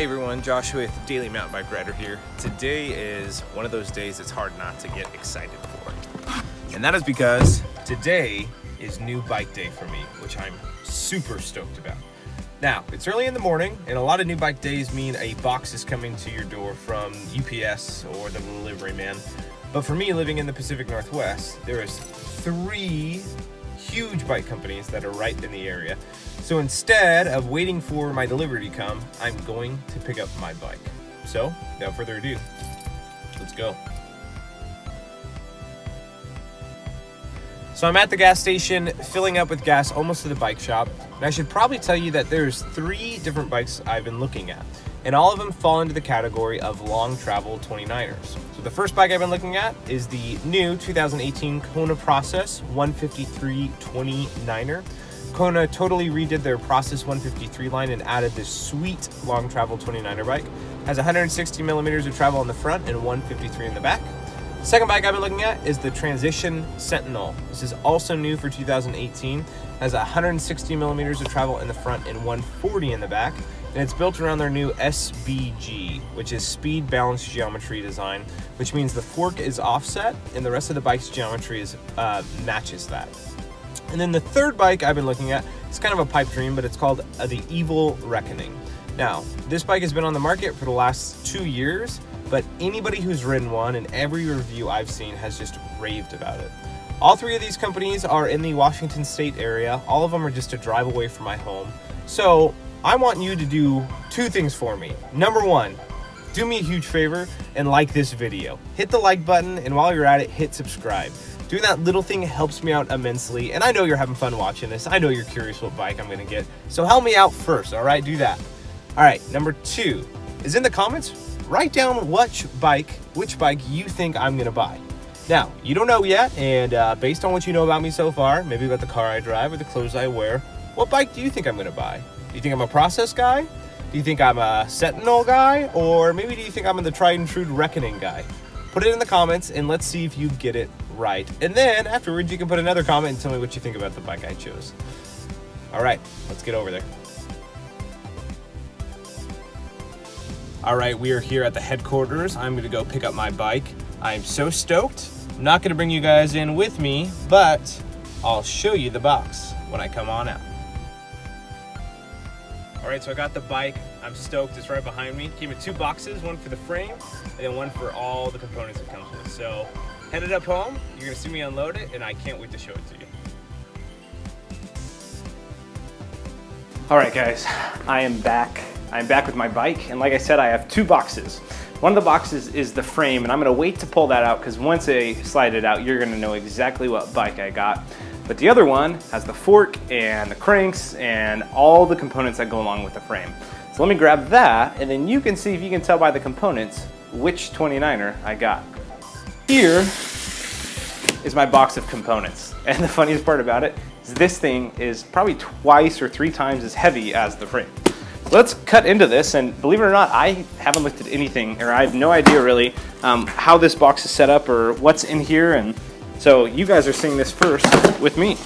Hey everyone, Josh with Daily Mountain Bike Rider here. Today is one of those days it's hard not to get excited for. And that is because today is new bike day for me, which I'm super stoked about. Now, it's early in the morning, and a lot of new bike days mean a box is coming to your door from UPS or the delivery man. But for me, living in the Pacific Northwest, there is three huge bike companies that are right in the area. So instead of waiting for my delivery to come, I'm going to pick up my bike. So, without further ado, let's go. So I'm at the gas station, filling up with gas almost to the bike shop. And I should probably tell you that there's three different bikes I've been looking at, and all of them fall into the category of long travel 29ers. So the first bike I've been looking at is the new 2018 Kona Process 153 29er. Kona totally redid their Process 153 line and added this sweet long travel 29er bike. It has 160 millimeters of travel on the front and 153 in the back. The second bike I've been looking at is the Transition Sentinel. This is also new for 2018. It has 160 millimeters of travel in the front and 140 in the back. And it's built around their new SBG, which is speed balanced geometry design, which means the fork is offset and the rest of the bike's geometry is, matches that. And then the third bike I've been looking at, it's kind of a pipe dream, but it's called the Evil Wreckoning. Now, this bike has been on the market for the last 2 years, but anybody who's ridden one and every review I've seen has just raved about it. All three of these companies are in the Washington State area. All of them are just a drive away from my home. So I want you to do two things for me. Number one, do me a huge favor and like this video. Hit the like button, and while you're at it, hit subscribe. Doing that little thing helps me out immensely, and I know you're having fun watching this. I know you're curious what bike I'm gonna get. So help me out first, all right? Do that. All right, number two is in the comments. Write down which bike you think I'm gonna buy. Now, you don't know yet, and based on what you know about me so far, maybe about the car I drive or the clothes I wear, what bike do you think I'm gonna buy? Do you think I'm a Process guy? Do you think I'm a Sentinel guy? Or maybe do you think I'm the tried and true Reckoning guy? Put it in the comments and let's see if you get it right. And then afterwards, you can put another comment and tell me what you think about the bike I chose. All right, let's get over there. All right, we are here at the headquarters. I'm gonna go pick up my bike. I'm so stoked. I'm not gonna bring you guys in with me, but I'll show you the box when I come on out. All right, so I got the bike. I'm stoked, it's right behind me. Came in two boxes, one for the frame, and then one for all the components it comes with. So headed up home, you're gonna see me unload it, and I can't wait to show it to you. All right, guys, I am back. I'm back with my bike, and like I said, I have two boxes. One of the boxes is the frame, and I'm gonna wait to pull that out because once I slide it out, you're gonna know exactly what bike I got. But the other one has the fork and the cranks and all the components that go along with the frame. So let me grab that, and then you can see if you can tell by the components which 29er I got. Here is my box of components, and the funniest part about it is this thing is probably twice or three times as heavy as the frame. Let's cut into this, and believe it or not, I haven't looked at anything, or I have no idea really how this box is set up or what's in here, and so you guys are seeing this first with me.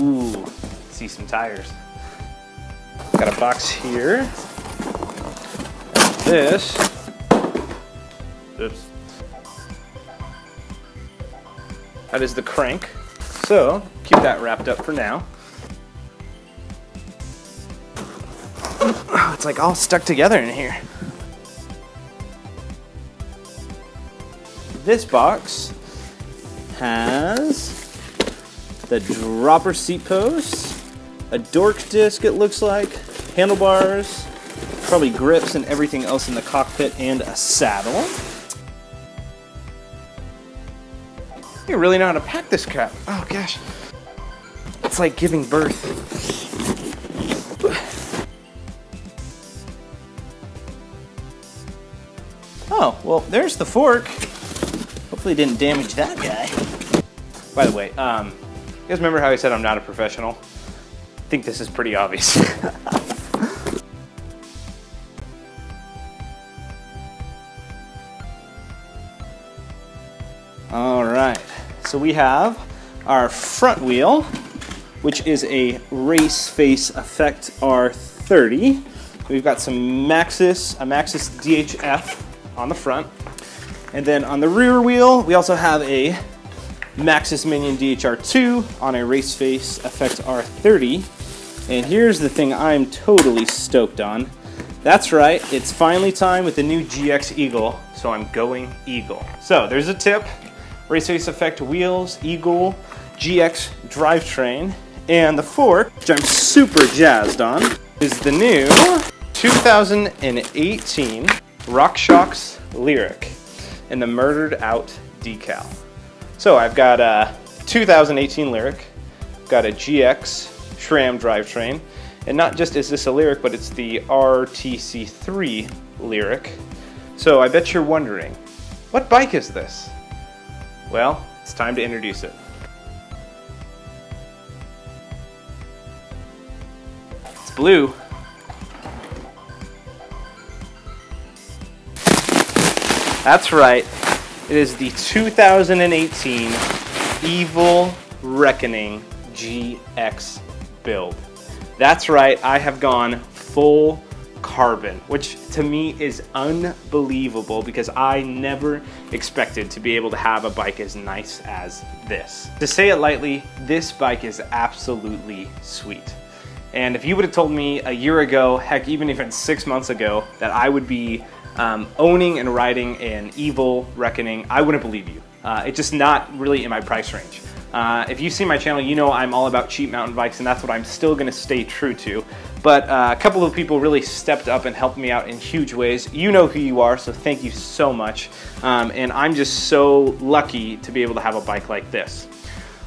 Ooh, see some tires. Got a box here. This. Oops. That is the crank. So keep that wrapped up for now. It's like all stuck together in here. This box has the dropper seat post, a dork disc it looks like, handlebars, probably grips and everything else in the cockpit, and a saddle. You really know how to pack this crap. Oh gosh. It's like giving birth. Oh, well, there's the fork. Hopefully it didn't damage that guy. By the way, you guys remember how I said I'm not a professional? I think this is pretty obvious. All right, so we have our front wheel, which is a Race Face Effect R30. R30. So we've got some Maxxis, a Maxxis DHF on the front. And then on the rear wheel, we also have a Maxxis Minion DHR2 on a Race Face Effect R30. And here's the thing I'm totally stoked on. That's right, it's finally time with the new GX Eagle, so I'm going Eagle. So there's a tip, Race Face Effect wheels, Eagle, GX drivetrain, and the fork, which I'm super jazzed on, is the new 2018 RockShox Lyrik and the murdered out decal. So I've got a 2018 Lyrik, got a GX SRAM drivetrain, and not just is this a Lyrik, but it's the RTC3 Lyrik. So I bet you're wondering, what bike is this? Well, it's time to introduce it. It's blue. That's right, it is the 2018 Evil Wreckoning GX build. That's right, I have gone full carbon, which to me is unbelievable because I never expected to be able to have a bike as nice as this. To say it lightly, this bike is absolutely sweet. And if you would have told me a year ago, heck, even if it's 6 months ago, that I would be owning and riding an Evil Wreckoning, I wouldn't believe you. It's just not really in my price range. If you see my channel, you know I'm all about cheap mountain bikes, and that's what I'm still going to stay true to. But a couple of people really stepped up and helped me out in huge ways. You know who you are, so thank you so much. And I'm just so lucky to be able to have a bike like this.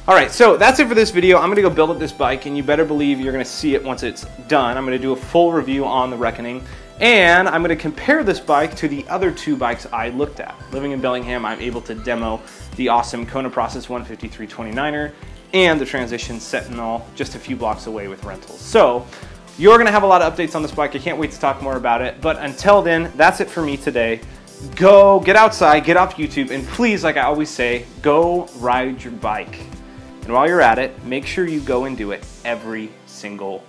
Alright, so that's it for this video. I'm going to go build up this bike, and you better believe you're going to see it once it's done. I'm going to do a full review on the Wreckoning. And I'm going to compare this bike to the other two bikes I looked at. Living in Bellingham, I'm able to demo the awesome Kona Process 153 29er and the Transition Sentinel just a few blocks away with rentals. So you're going to have a lot of updates on this bike. I can't wait to talk more about it. But until then, that's it for me today. Go get outside, get off YouTube, and please, like I always say, go ride your bike. And while you're at it, make sure you go and do it every single day.